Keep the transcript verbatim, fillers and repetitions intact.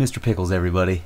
Mister Pickles, everybody.